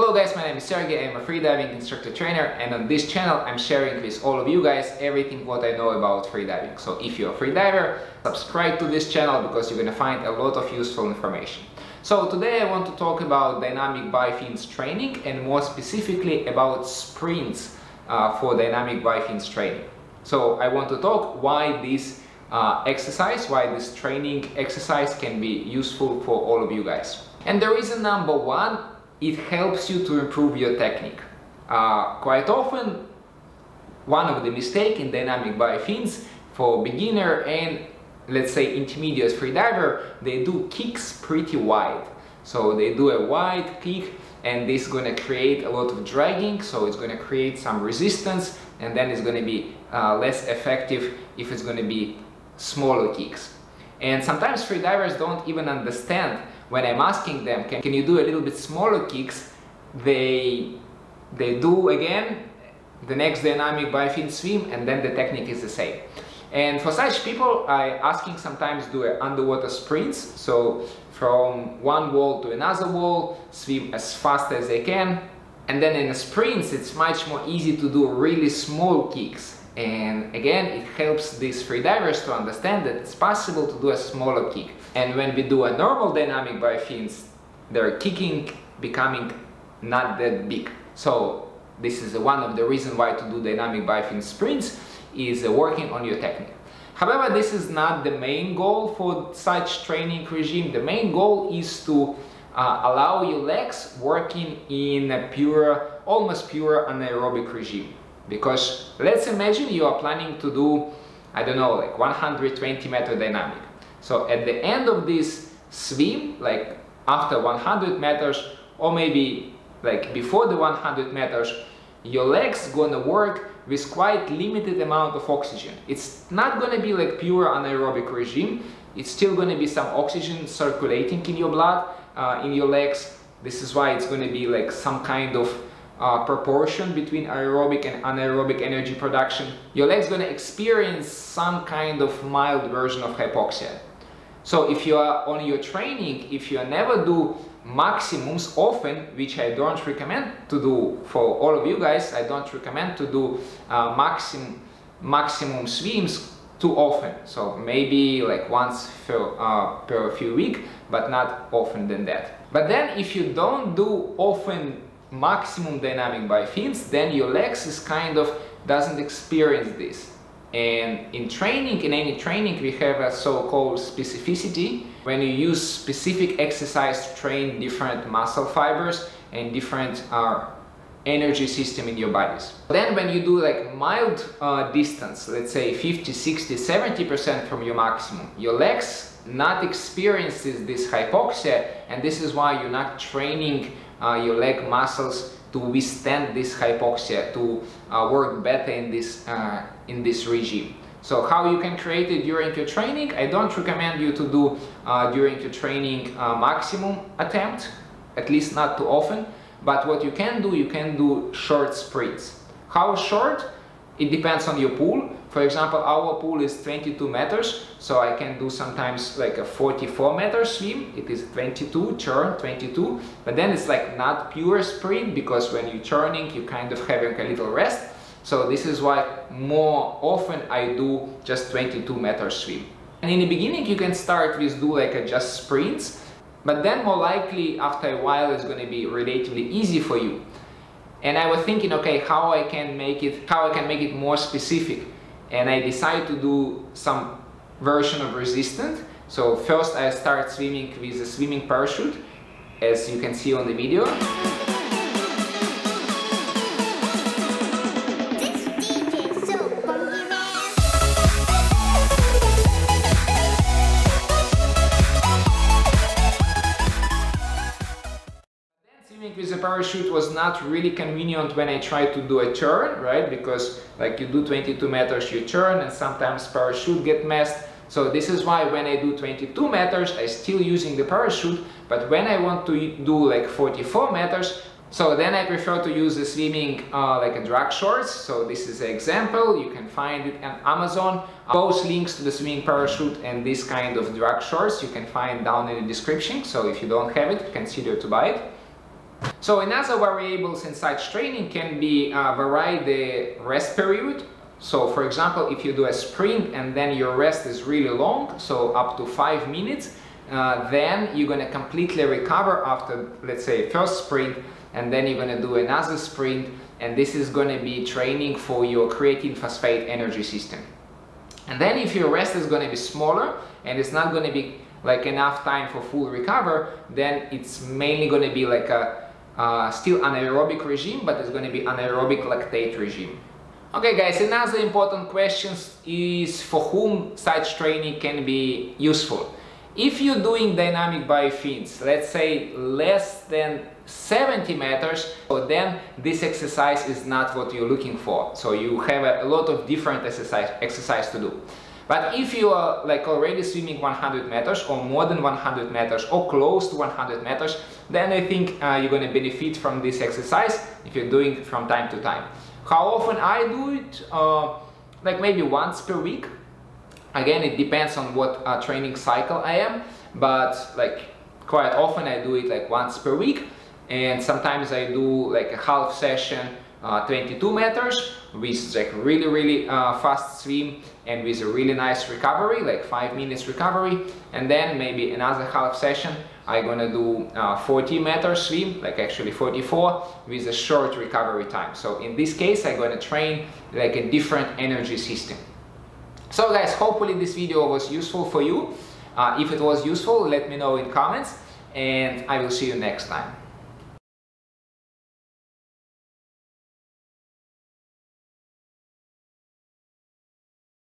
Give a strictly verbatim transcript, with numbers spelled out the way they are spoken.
Hello guys, my name is Sergey, I'm a freediving instructor trainer, and on this channel I'm sharing with all of you guys everything what I know about freediving. So if you're a freediver, subscribe to this channel because you're gonna find a lot of useful information. So today I want to talk about dynamic bifins training and more specifically about sprints uh, for dynamic bifins training. So I want to talk why this uh, exercise, why this training exercise can be useful for all of you guys. And the reason number one, it helps you to improve your technique. Uh, quite often, one of the mistakes in dynamic bifins for beginner and, let's say, intermediate freediver, they do kicks pretty wide. So they do a wide kick, and this is going to create a lot of dragging, so it's going to create some resistance, and then it's going to be uh, less effective if it's going to be smaller kicks. And sometimes freedivers don't even understand when I'm asking them, can, can you do a little bit smaller kicks, they, they do again the next dynamic bifin swim, and then the technique is the same. And for such people, I asking sometimes do a underwater sprints, so from one wall to another wall, swim as fast as they can. And then in the sprints, it's much more easy to do really small kicks. And again, it helps these freedivers to understand that it's possible to do a smaller kick. And when we do a normal dynamic bifins, their kicking becoming not that big. So this is one of the reasons why to do dynamic bifin sprints is working on your technique. However, this is not the main goal for such training regime. The main goal is to uh, allow your legs working in a pure, almost pure anaerobic regime. Because let's imagine you are planning to do, I don't know, like one hundred twenty meter dynamic. So at the end of this swim, like after one hundred meters, or maybe like before the one hundred meters, your legs gonna work with quite limited amount of oxygen. It's not gonna be like pure anaerobic regime. It's still gonna be some oxygen circulating in your blood, uh, in your legs. This is why it's gonna be like some kind of Uh, proportion between aerobic and anaerobic energy production. Your legs gonna experience some kind of mild version of hypoxia. So if you are on your training, if you never do maximums often, which I don't recommend to do for all of you guys, I don't recommend to do uh, maximum maximum swims too often. So maybe like once per, uh, per few weeks, but not often than that. But then if you don't do often maximum dynamic bifins, then your legs is kind of doesn't experience this. And in training, in any training, we have a so-called specificity, when you use specific exercise to train different muscle fibers and different uh, energy system in your bodies. Then when you do like mild uh, distance, let's say fifty, sixty, seventy percent from your maximum, your legs not experiences this hypoxia, and this is why you're not training Uh, your leg muscles to withstand this hypoxia, to uh, work better in this uh, in this regime. So how you can create it during your training? I don't recommend you to do uh, during your training uh, maximum attempt, at least not too often. But what you can do, you can do short sprints. How short? It depends on your pool. For example, our pool is twenty-two meters, so I can do sometimes like a forty-four meter swim. It is twenty-two, turn twenty-two, but then it's like not pure sprint because when you're turning, you kind of having a little rest. So this is why more often I do just twenty-two meter swim. And in the beginning, you can start with do like a just sprints, but then more likely after a while, it's going to be relatively easy for you. And I was thinking, okay, how I can make it, how I can make it more specific. And I decided to do some version of resistance. So first I start swimming with a swimming parachute, as you can see on the video. With the parachute was not really convenient when I tried to do a turn, right? Because like you do twenty-two meters, you turn, and sometimes parachute get messed. So this is why when I do twenty-two meters, I still using the parachute, but when I want to do like forty-four meters, so then I prefer to use the swimming uh, like a drag shorts. So this is an example, you can find it on Amazon. Both links to the swimming parachute and this kind of drag shorts you can find down in the description. So if you don't have it, consider to buy it. So another variables in such training can be uh, vary the rest period. So for example, if you do a sprint and then your rest is really long, so up to five minutes, uh, then you're going to completely recover after, let's say, first sprint, and then you're going to do another sprint, and this is going to be training for your creatine phosphate energy system. And then if your rest is going to be smaller and it's not going to be like enough time for full recover, then it's mainly going to be like a uh, still anaerobic regime, but it's going to be anaerobic lactate regime. Okay guys, another important question is for whom such training can be useful. If you're doing dynamic biofeeds, let's say less than seventy meters, so then this exercise is not what you're looking for. So you have a lot of different exercise, exercise to do. But if you are like already swimming one hundred meters or more than one hundred meters or close to one hundred meters, then I think uh, you're going to benefit from this exercise if you're doing it from time to time. How often I do it? Uh, like maybe once per week. Again, it depends on what uh, training cycle I am, but like quite often I do it like once per week, and sometimes I do like a half session, uh, twenty-two meters, with like really really uh, fast swim and with a really nice recovery, like five minutes recovery, and then maybe another half session I'm gonna do uh, forty meter swim, like actually forty-four, with a short recovery time. So in this case I'm gonna train like a different energy system. So guys, hopefully this video was useful for you. Uh, if it was useful, let me know in comments, and I will see you next time.